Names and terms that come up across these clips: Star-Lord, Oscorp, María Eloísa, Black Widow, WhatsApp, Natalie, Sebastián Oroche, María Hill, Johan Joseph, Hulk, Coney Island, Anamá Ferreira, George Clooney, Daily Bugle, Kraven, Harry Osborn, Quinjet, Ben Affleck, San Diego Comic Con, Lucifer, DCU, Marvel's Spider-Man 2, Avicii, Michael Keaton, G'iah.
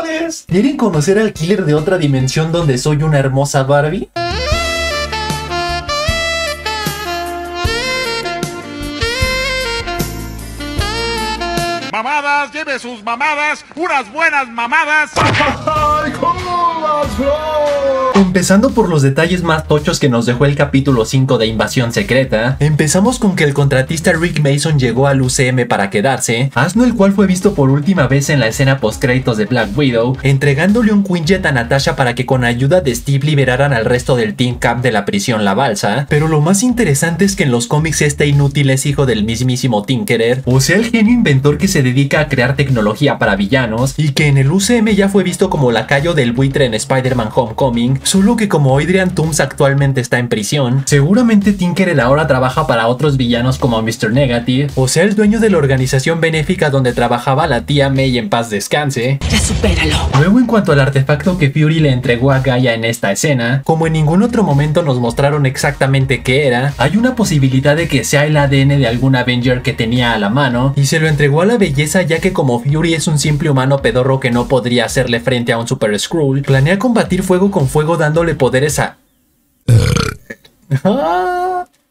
Morales. ¿Quieren conocer al killer de otra dimensión donde soy una hermosa Barbie? Mamadas, lleve sus mamadas, unas buenas mamadas. Empezando por los detalles más tochos que nos dejó el capítulo 5 de Invasión Secreta, empezamos con que el contratista Rick Mason llegó al UCM para quedarse, asno el cual fue visto por última vez en la escena postcréditos de Black Widow, entregándole un Quinjet a Natasha para que con ayuda de Steve liberaran al resto del Team Cap de la prisión La Balsa. Pero lo más interesante es que en los cómics este inútil es hijo del mismísimo Tinkerer, o sea el genio inventor que se dedica a crear tecnología para villanos, y que en el UCM ya fue visto como lacayo del buitre en Spider-Man Homecoming, solo que como Adrian Toomes actualmente está en prisión, seguramente Tinkerer ahora trabaja para otros villanos como Mr. Negative, o sea el dueño de la organización benéfica donde trabajaba la tía May en paz descanse. ¡Ya supéralo! Luego, en cuanto al artefacto que Fury le entregó a G'iah en esta escena, como en ningún otro momento nos mostraron exactamente qué era, hay una posibilidad de que sea el ADN de algún Avenger que tenía a la mano, y se lo entregó a la belleza ya que como Fury es un simple humano pedorro que no podría hacerle frente a un Super Skrull, planea combatir fuego con fuego dándole poderes a...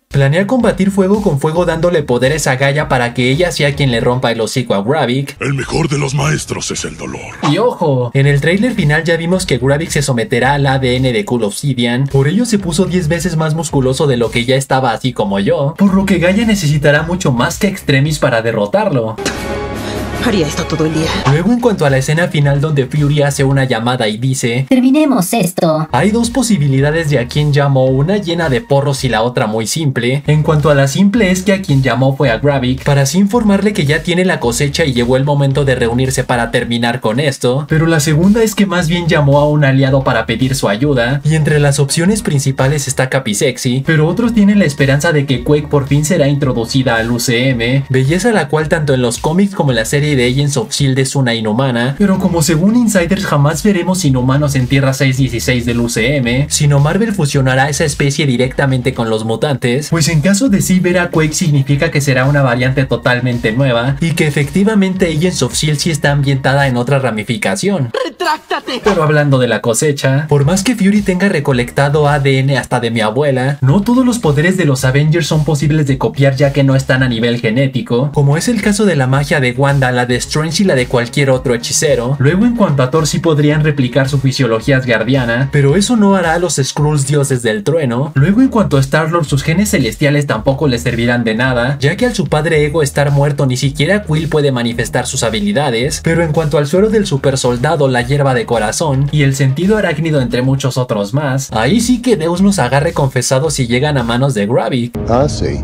Planea combatir fuego con fuego dándole poderes a G'iah para que ella sea quien le rompa el hocico a Gravik. El mejor de los maestros es el dolor. Y ojo, en el tráiler final ya vimos que Gravik se someterá al ADN de Cool Obsidian, por ello se puso 10 veces más musculoso de lo que ya estaba, así como yo, por lo que G'iah necesitará mucho más que Extremis para derrotarlo. Haría esto todo el día. Luego, en cuanto a la escena final donde Fury hace una llamada y dice: terminemos esto. Hay dos posibilidades de a quien llamó, una llena de porros y la otra muy simple. En cuanto a la simple, es que a quien llamó fue a Gravik, para así informarle que ya tiene la cosecha y llegó el momento de reunirse para terminar con esto. Pero la segunda es que más bien llamó a un aliado para pedir su ayuda, y entre las opciones principales está Capisexi, pero otros tienen la esperanza de que Quake por fin será introducida al UCM, belleza la cual tanto en los cómics como en la serie de Agents of Shield es una inhumana, pero como según insiders jamás veremos inhumanos en Tierra 616 del UCM, sino Marvel fusionará esa especie directamente con los mutantes, pues en caso de sí ver a Quake significa que será una variante totalmente nueva, y que efectivamente Agents of Shield sí está ambientada en otra ramificación. ¡Retráctate! Pero hablando de la cosecha, por más que Fury tenga recolectado ADN hasta de mi abuela, no todos los poderes de los Avengers son posibles de copiar ya que no están a nivel genético, como es el caso de la magia de Wanda, la de Strange y la de cualquier otro hechicero. Luego, en cuanto a Thor, sí podrían replicar su fisiología asgardiana, pero eso no hará a los Skrulls dioses del trueno. Luego, en cuanto a Star-Lord, sus genes celestiales tampoco les servirán de nada, ya que al su padre Ego estar muerto ni siquiera Quill puede manifestar sus habilidades. Pero en cuanto al suero del super soldado, la hierba de corazón y el sentido arácnido, entre muchos otros más, ahí sí que Deus nos agarre confesados si llegan a manos de Gravik. Ah, sí.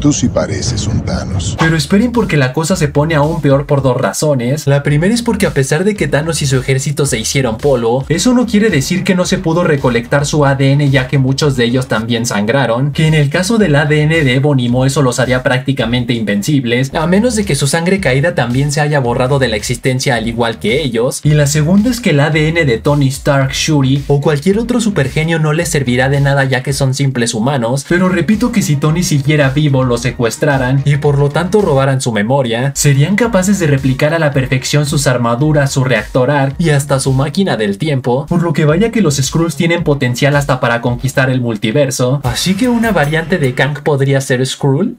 Tú sí pareces un Thanos. Pero esperen, porque la cosa se pone aún peor por dos razones. La primera es porque a pesar de que Thanos y su ejército se hicieron polvo, eso no quiere decir que no se pudo recolectar su ADN, ya que muchos de ellos también sangraron, que en el caso del ADN de Ebony Maw eso los haría prácticamente invencibles, a menos de que su sangre caída también se haya borrado de la existencia al igual que ellos. Y la segunda es que el ADN de Tony Stark, Shuri o cualquier otro supergenio no les servirá de nada ya que son simples humanos, pero repito que si Tony siguiera vivo, lo secuestraran y por lo tanto robaran su memoria, serían capaces de replicar a la perfección sus armaduras, su reactor arc y hasta su máquina del tiempo, por lo que vaya que los Skrulls tienen potencial hasta para conquistar el multiverso. Así que una variante de Kang podría ser Skrull.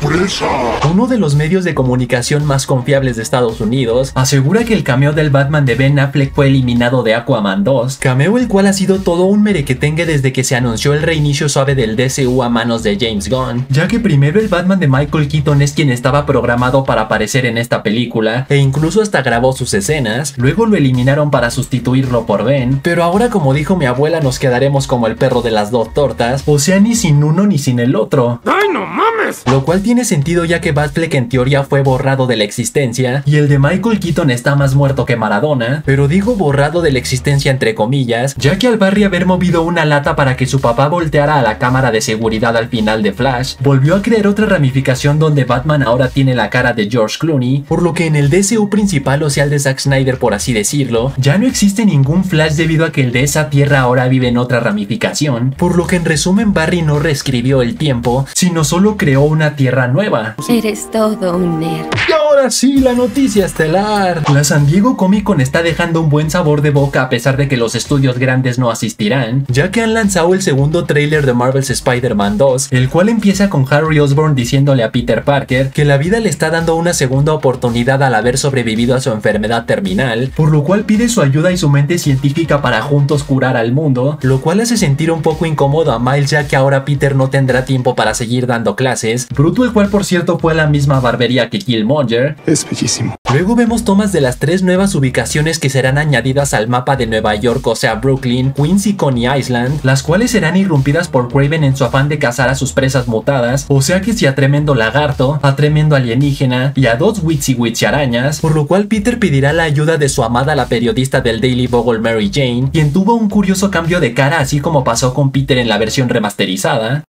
¡Sorpresa! Uno de los medios de comunicación más confiables de Estados Unidos asegura que el cameo del Batman de Ben Affleck fue eliminado de Aquaman 2, cameo el cual ha sido todo un merequetengue desde que se anunció el reinicio suave del DCU a manos de James Gunn, ya que primero el Batman de Michael Keaton es quien estaba programado para aparecer en esta película e incluso hasta grabó sus escenas, luego lo eliminaron para sustituirlo por Ben, pero ahora, como dijo mi abuela, nos quedaremos como el perro de las dos tortas, o sea ni sin uno ni sin el otro. ¡Ay, no mames! Lo cual tiene sentido ya que Batfleck en teoría fue borrado de la existencia y el de Michael Keaton está más muerto que Maradona, pero digo borrado de la existencia entre comillas, ya que al Barry haber movido una lata para que su papá volteara a la cámara de seguridad al final de Flash, volvió a crear otra ramificación donde Batman ahora tiene la cara de George Clooney, por lo que en el DCU principal, o sea el de Zack Snyder por así decirlo, ya no existe ningún Flash debido a que el de esa tierra ahora vive en otra ramificación, por lo que en resumen Barry no reescribió el tiempo, sino solo creó una tierra nueva. Eres todo un nerd. ahora sí, la noticia estelar. La San Diego Comic Con está dejando un buen sabor de boca a pesar de que los estudios grandes no asistirán, ya que han lanzado el segundo tráiler de Marvel's Spider-Man 2, el cual empieza con Harry Osborn diciéndole a Peter Parker que la vida le está dando una segunda oportunidad al haber sobrevivido a su enfermedad terminal, por lo cual pide su ayuda y su mente científica para juntos curar al mundo, lo cual hace sentir un poco incómodo a Miles, ya que ahora Peter no tendrá tiempo para seguir dando clases. Bruto, el cual por cierto fue a la misma barbería que Killmonger. Es bellísimo. Luego vemos tomas de las tres nuevas ubicaciones que serán añadidas al mapa de Nueva York, o sea Brooklyn, Queens y Coney Island, las cuales serán irrumpidas por Kraven en su afán de cazar a sus presas mutadas, o sea que si a tremendo lagarto, a tremendo alienígena y a dos witchy arañas, por lo cual Peter pedirá la ayuda de su amada, la periodista del Daily Bugle Mary Jane, quien tuvo un curioso cambio de cara así como pasó con Peter en la versión remasterizada.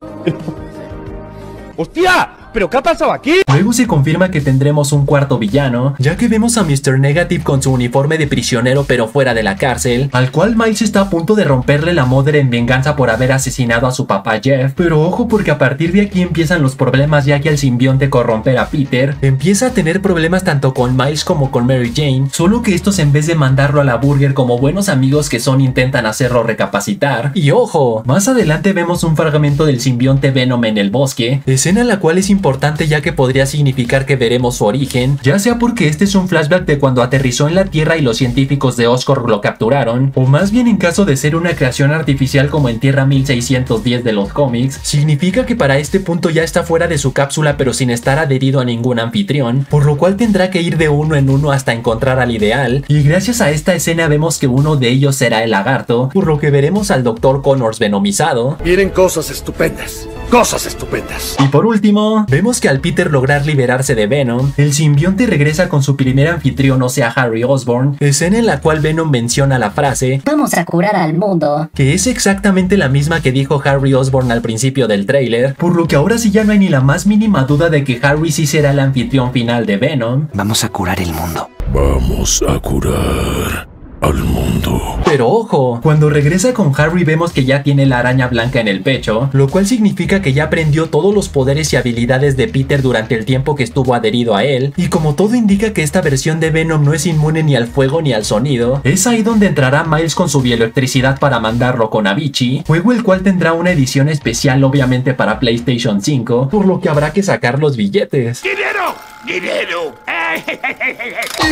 ¡Hostia! ¿Pero qué ha pasado aquí? Luego se confirma que tendremos un cuarto villano, ya que vemos a Mr. Negative con su uniforme de prisionero pero fuera de la cárcel, al cual Miles está a punto de romperle la madre en venganza por haber asesinado a su papá Jeff, pero ojo porque a partir de aquí empiezan los problemas, ya que al simbionte corromper a Peter empieza a tener problemas tanto con Miles como con Mary Jane, solo que estos, en vez de mandarlo a la burger como buenos amigos que son, intentan hacerlo recapacitar. Y ojo, más adelante vemos un fragmento del simbionte Venom en el bosque, escena la cual es importante ya que podría significar que veremos su origen, ya sea porque este es un flashback de cuando aterrizó en la Tierra y los científicos de Oscorp lo capturaron, o más bien en caso de ser una creación artificial como en Tierra 1610 de los cómics, significa que para este punto ya está fuera de su cápsula pero sin estar adherido a ningún anfitrión, por lo cual tendrá que ir de uno en uno hasta encontrar al ideal, y gracias a esta escena vemos que uno de ellos será el lagarto, por lo que veremos al Dr. Connors venomizado. Miren cosas estupendas. Cosas estupendas. Y por último, vemos que al Peter lograr liberarse de Venom, el simbionte regresa con su primer anfitrión, o sea Harry Osborn, escena en la cual Venom menciona la frase "vamos a curar al mundo", que es exactamente la misma que dijo Harry Osborn al principio del tráiler, por lo que ahora sí ya no hay ni la más mínima duda de que Harry sí será el anfitrión final de Venom. Vamos a curar el mundo. Vamos a curar al mundo. Pero ojo, cuando regresa con Harry vemos que ya tiene la araña blanca en el pecho, lo cual significa que ya aprendió todos los poderes y habilidades de Peter durante el tiempo que estuvo adherido a él, y como todo indica que esta versión de Venom no es inmune ni al fuego ni al sonido, es ahí donde entrará Miles con su bioelectricidad para mandarlo con Avicii, juego el cual tendrá una edición especial obviamente para PlayStation 5, por lo que habrá que sacar los billetes. ¡Dinero! ¡Dinero!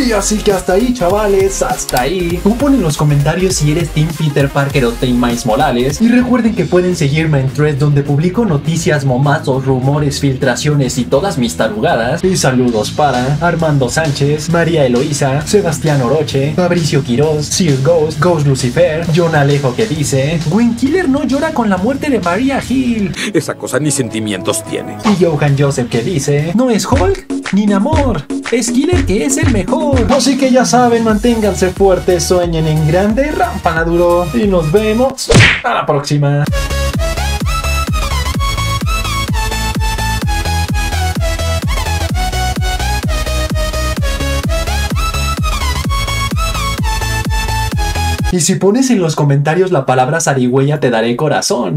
Y así que hasta ahí, chavales, hasta ahí. Tú pon en los comentarios si eres Team Peter Parker o Team Miles Morales. Y recuerden que pueden seguirme en Threads, donde publico noticias, momazos, rumores, filtraciones y todas mis tarugadas. Y saludos para Armando Sánchez, María Eloísa, Sebastián Oroche, Fabricio Quiroz, Sir Ghost, Ghost Lucifer, John Alejo, que dice Gwen Killer no llora con la muerte de María Hill. Esa cosa ni sentimientos tiene. Y Johan Joseph, que dice no es Hulk ni Namor, es Killer, que es el mejor. Así que ya saben, manténganse fuertes, sueñen en grande, rámpala duro, y nos vemos a la próxima. Y si pones en los comentarios la palabra zarigüeya te daré corazón.